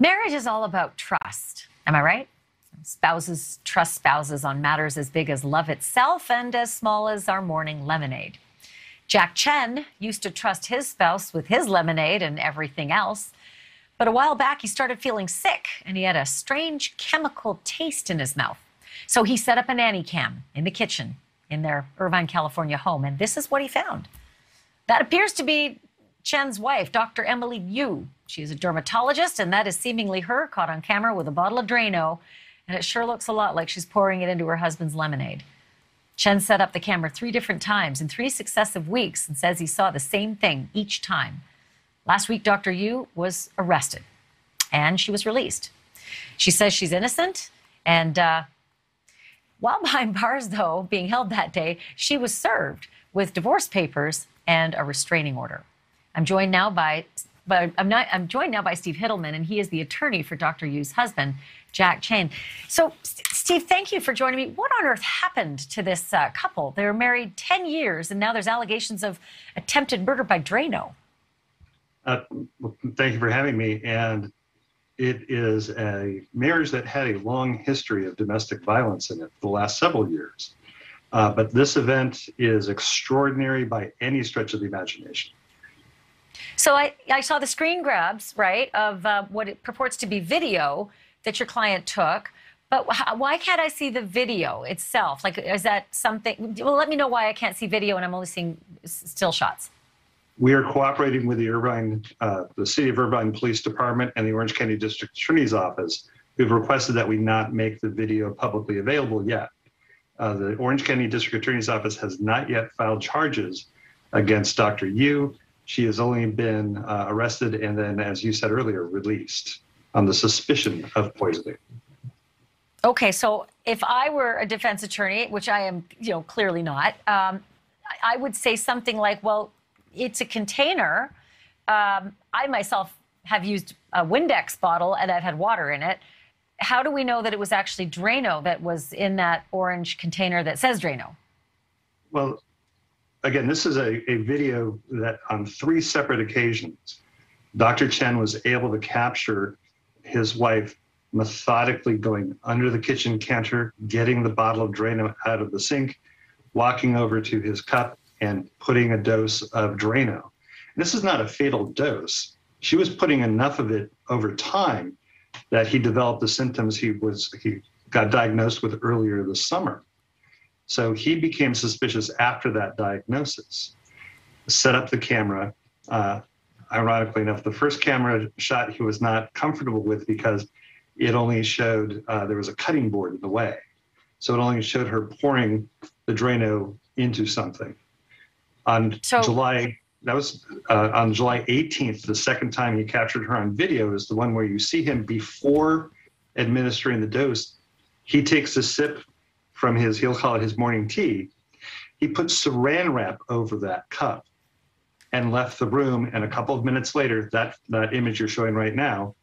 Marriage is all about trust. Am I right? Spouses trust spouses on matters as big as love itself and as small as our morning lemonade. Jack Chen used to trust his spouse with his lemonade and everything else. But a while back, he started feeling sick, and he had a strange chemical taste in his mouth. So he set up a nanny cam in the kitchen in their Irvine, California home, and this is what he found. That appears to be Chen's wife, Dr. Emily Yu. She is a dermatologist, and that is seemingly her, caught on camera with a bottle of Drano, and it sure looks a lot like she's pouring it into her husband's lemonade. Chen set up the camera 3 different times in 3 successive weeks and says he saw the same thing each time. Last week, Dr. Yu was arrested, and she was released. She says she's innocent, and while behind bars, though, being held that day, she was served with divorce papers and a restraining order. I'm joined now by Steve Hittelman, and he is the attorney for Dr. Yu's husband, Jack Chen. So, Steve, thank you for joining me. What on earth happened to this couple? They were married 10 years, and now there's allegations of attempted murder by Drano. Thank you for having me. And it is a marriage that had a long history of domestic violence in it for the last several years. But this event is extraordinary by any stretch of the imagination. So I saw the screen grabs, right, of what it purports to be video that your client took. But why can't I see the video itself? Like, is that something? Well, let me know why I can't see video and I'm only seeing still shots. We are cooperating with the Irvine, the City of Irvine Police Department and the Orange County District Attorney's Office. We've requested that we not make the video publicly available yet. The Orange County District Attorney's Office has not yet filed charges against Dr. Yu. She has only been arrested and then, as you said earlier, released on the suspicion of poisoning. Okay, so if I were a defense attorney, which I am, clearly not, I would say something like, well, it's a container. I myself have used a Windex bottle and I've had water in it. How do we know that it was actually Drano that was in that orange container that says Drano? Well, again, this is a video that on 3 separate occasions, Dr. Chen was able to capture his wife methodically going under the kitchen counter, getting the bottle of Drano out of the sink, walking over to his cup and putting a dose of Drano. This is not a fatal dose. She was putting enough of it over time that he developed the symptoms he got diagnosed with earlier this summer. So he became suspicious after that diagnosis, set up the camera. Ironically enough, the first camera shot he was not comfortable with because it only showed there was a cutting board in the way. So it only showed her pouring the Drano into something. On July 18th, the second time he captured her on video is the one where you see him before administering the dose. He takes a sip from his, he'll call it his morning tea. He put saran wrap over that cup and left the room. And a couple of minutes later, that image you're showing right now,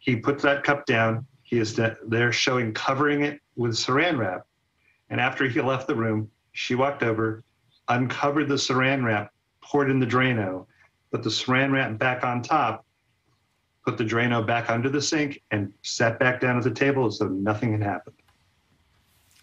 he put that cup down. He is there showing covering it with saran wrap. And after he left the room, she walked over, uncovered the saran wrap, poured in the Drano, put the saran wrap back on top, put the Drano back under the sink, and sat back down at the table as though nothing had happened.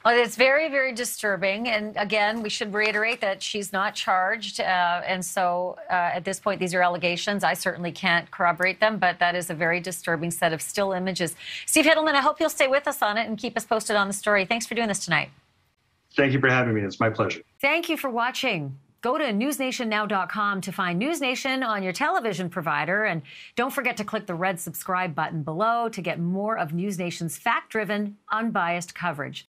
Well, it's very, very disturbing. And again, we should reiterate that she's not charged. And so at this point, these are allegations. I certainly can't corroborate them, but that is a very disturbing set of still images. Steve Hittelman, I hope you'll stay with us on it and keep us posted on the story. Thanks for doing this tonight. Thank you for having me. It's my pleasure. Thank you for watching. Go to newsnationnow.com to find NewsNation on your television provider. And don't forget to click the red subscribe button below to get more of NewsNation's fact-driven, unbiased coverage.